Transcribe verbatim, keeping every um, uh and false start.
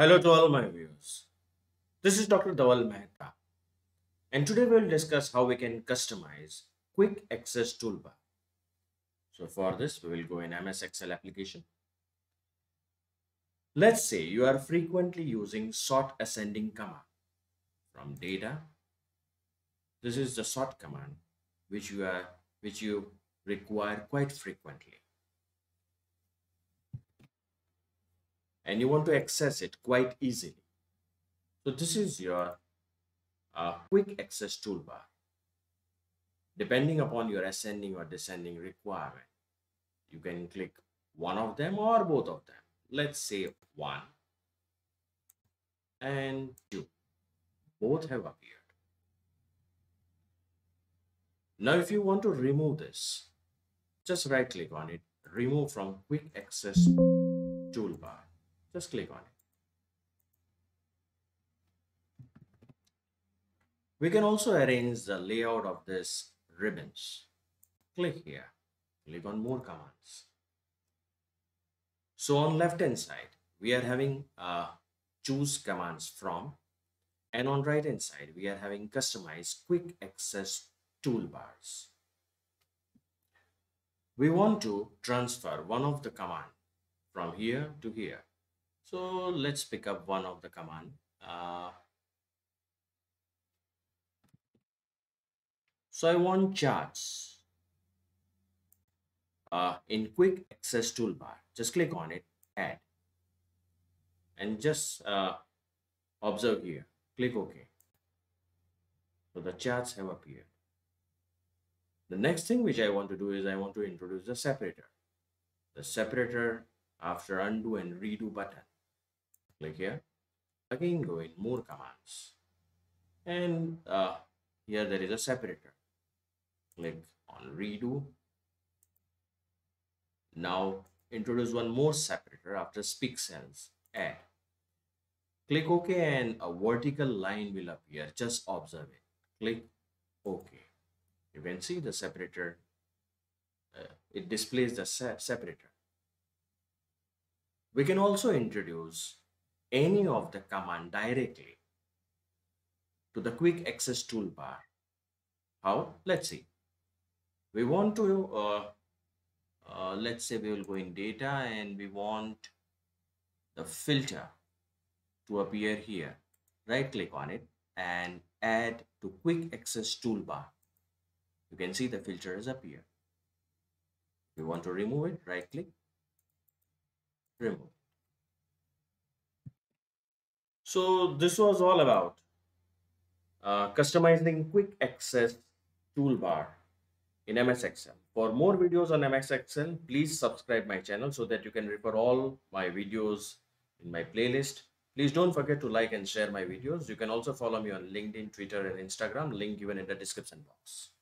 Hello to all my viewers. This is Doctor Dhaval Maheta, and today we will discuss how we can customize Quick Access Toolbar. So for this, we will go in M S Excel application. Let's say you are frequently using sort ascending command from data. This is the sort command which you are which you require quite frequently, and you want to access it quite easily. So this is your uh, quick access toolbar. Depending upon your ascending or descending requirement, you can click one of them or both of them. Let's say one and two. Both have appeared. Now if you want to remove this, just right click on it, remove from quick access toolbar. Just click on it. We can also arrange the layout of this ribbons. Click here. Click on more commands. So on left hand side, we are having uh, choose commands from, and on right hand side, we are having customized quick access toolbars. We want to transfer one of the command from here to here. So let's pick up one of the command. Uh, so I want charts uh, in quick access toolbar. Just click on it, add, and just uh, observe here. Click OK. So the charts have appeared. The next thing which I want to do is I want to introduce the separator. The separator after undo and redo button. Click here. Again, go in more commands, and uh, here there is a separator. Click on redo. Now introduce one more separator after speak cells, add. Click OK and a vertical line will appear. Just observe it. Click OK. You can see the separator. Uh, it displays the se separator. We can also introduce any of the command directly to the quick access toolbar. How? Let's see. We want to, uh, uh, let's say we will go in data and we want the filter to appear here. Right click on it and add to quick access toolbar. You can see the filter has appeared. If you want to remove it, right click, remove. So this was all about uh, customizing quick access toolbar in M S Excel. For more videos on M S Excel, please subscribe my channel so that you can refer all my videos in my playlist. Please don't forget to like and share my videos. You can also follow me on LinkedIn, Twitter, and Instagram. Link given in the description box.